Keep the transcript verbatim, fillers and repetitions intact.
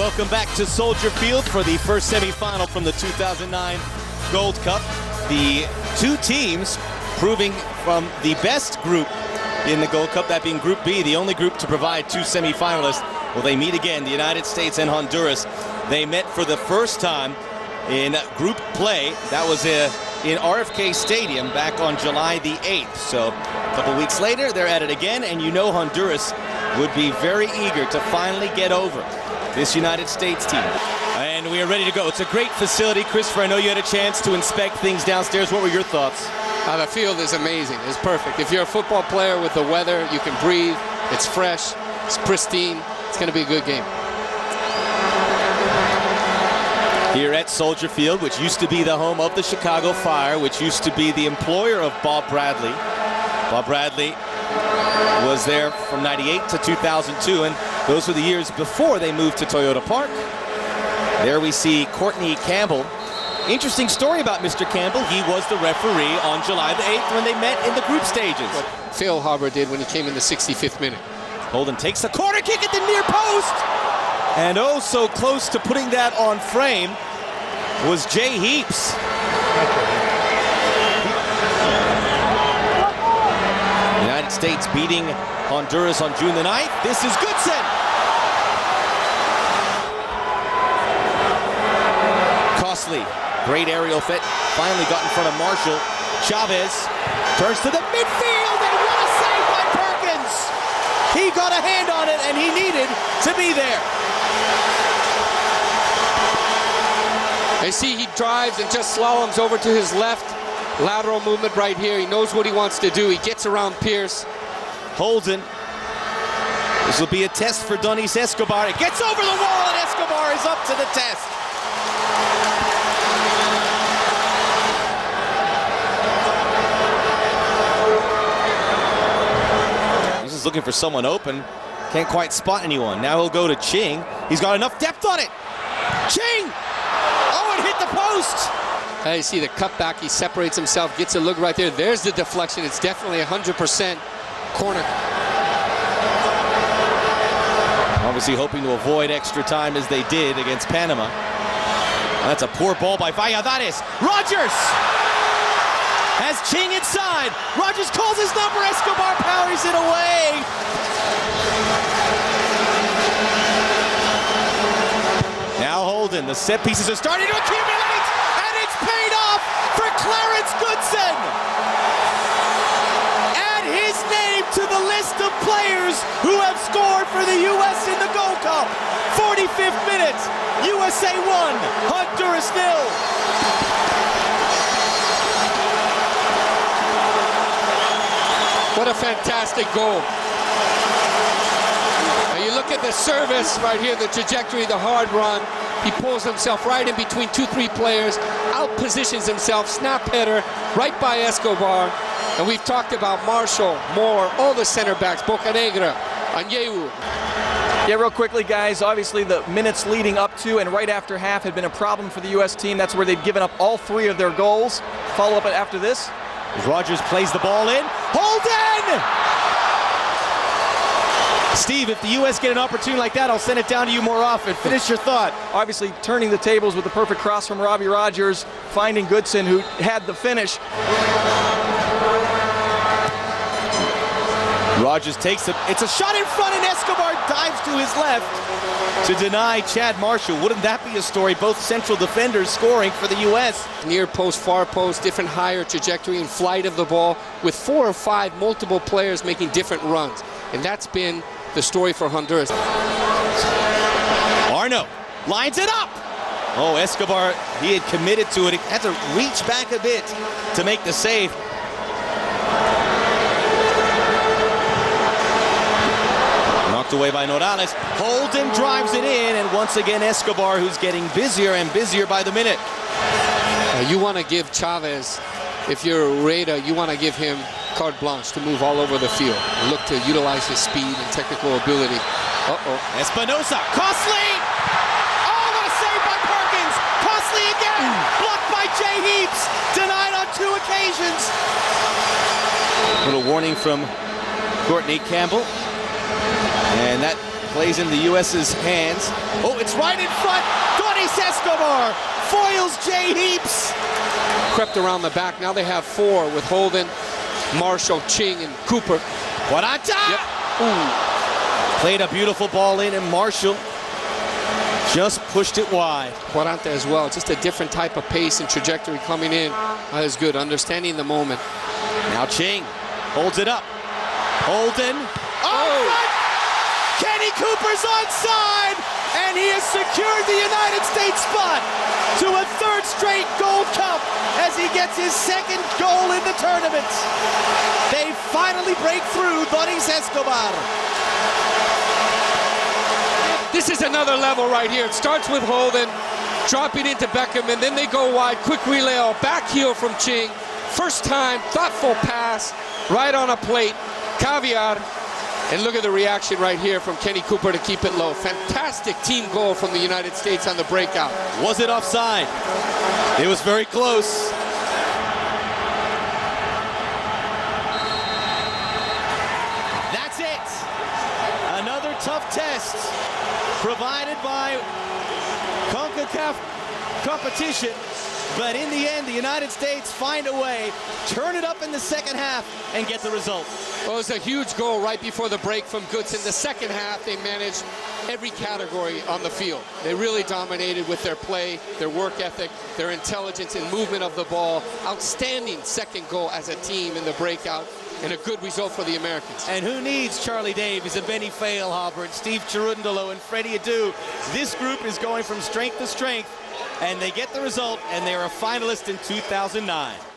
Welcome back to Soldier Field for the first semifinal from the two thousand nine Gold Cup. The two teams proving from the best group in the Gold Cup, that being Group B, the only group to provide two semifinalists. Will they meet again, the United States and Honduras. They met for the first time in group play. That was a in R F K Stadium back on July the eighth. So a couple weeks later, they're at it again, and you know Honduras would be very eager to finally get over this United States team. And we are ready to go. It's a great facility. Christopher, I know you had a chance to inspect things downstairs. What were your thoughts? Uh, the field is amazing. It's perfect. If you're a football player with the weather, you can breathe. It's fresh. It's pristine. It's going to be a good game. Here at Soldier Field, which used to be the home of the Chicago Fire, which used to be the employer of Bob Bradley. Bob Bradley was there from ninety-eight to two thousand two, and those were the years before they moved to Toyota Park. There we see Courtney Campbell. Interesting story about Mister Campbell. He was the referee on July the eighth when they met in the group stages. What Phil Harbour did when he came in the sixty-fifth minute. Holden takes the corner kick at the near post. And oh, so close to putting that on frame was Jay Heaps. The United States beating Honduras on June the ninth. This is Goodson. Costly, great aerial fit. Finally got in front of Marshall. Chavez turns to the midfield, and what a save by Perkins. He got a hand on it, and he needed to be there. I see he drives and just slaloms over to his left. Lateral movement right here. He knows what he wants to do. He gets around Pierce. Holden. This will be a test for Donis Escobar. It gets over the wall, and Escobar is up to the test. He's just looking for someone open. Can't quite spot anyone. Now he'll go to Ching. He's got enough depth on it. Ching! Oh, it hit the post! Now you see the cutback. He separates himself, gets a look right there. There's the deflection. It's definitely one hundred percent corner. Obviously hoping to avoid extra time as they did against Panama. That's a poor ball by Valladolid. Rogers has Ching inside. Rogers calls his number. Escobar powers it away. Now Holden, the set pieces are starting to accumulate, and it's paid off for Clarence Goodson! Add his name to the list of players who have scored for the U S in the Gold Cup. forty-fifth minute, U S A one, Honduras nil. What a fantastic goal. Look at the service right here, the trajectory, the hard run. He pulls himself right in between two, three players, out-positions himself, snap header, right by Escobar. And we've talked about Marshall, Moore, all the center backs, Bocanegra, Anyewu. Yeah, real quickly, guys, obviously the minutes leading up to and right after half had been a problem for the U S team. That's where they've given up all three of their goals. Follow up after this. As Rogers plays the ball in. Holden! Steve, if the U S get an opportunity like that, I'll send it down to you more often. Finish your thought. Obviously, turning the tables with the perfect cross from Robbie Rogers, finding Goodson, who had the finish. Rogers takes it. It's a shot in front, and Escobar dives to his left to deny Chad Marshall. Wouldn't that be a story? Both central defenders scoring for the U S Near post, far post, different higher trajectory and flight of the ball, with four or five multiple players making different runs. And that's been the story for Honduras. Arno lines it up. Oh, Escobar, he had committed to it. He had to reach back a bit to make the save. Knocked away by Norales. Holden drives it in, and once again Escobar, who's getting busier and busier by the minute. Uh, you want to give Chavez, if you're a Raider, you want to give him carte blanche to move all over the field. Look to utilize his speed and technical ability. Uh-oh. Espinosa, Costly! Oh, what a save by Perkins! Costly again! Blocked by Jay Heaps! Denied on two occasions! A little warning from Courtney Campbell. And that plays in the U S's hands. Oh, it's right in front. Donis Escobar foils Jay Heaps. Crept around the back. Now they have four with Holden, Marshall, Ching, and Cooper. Quaranta! Yep. Ooh. Played a beautiful ball in, and Marshall just pushed it wide. Quaranta as well. It's just a different type of pace and trajectory coming in. That is good. Understanding the moment. Now Ching holds it up. Holden. Oh! Oh. Kenny Cooper's onside, and he has secured the United States spot to a third straight Gold Cup as he gets his second goal in the tournament. They finally break through Donis Escobar. This is another level right here. It starts with Holden, dropping into Beckham, and then they go wide. Quick relay, all back heel from Ching. First time, thoughtful pass, right on a plate. Caviar. And look at the reaction right here from Kenny Cooper to keep it low. Fantastic team goal from the United States on the breakout. Was it offside? It was very close. That's it. Another tough test provided by CONCACAF competition. But in the end, the United States find a way, turn it up in the second half, and get the result. Well, it was a huge goal right before the break from Goodson. The second half, they managed every category on the field. They really dominated with their play, their work ethic, their intelligence and movement of the ball. Outstanding second goal as a team in the breakout, and a good result for the Americans. And who needs Charlie Davies and Benny Failhaber and Steve Cherundolo and Freddie Adu? This group is going from strength to strength, and they get the result, and they are a finalist in two thousand nine.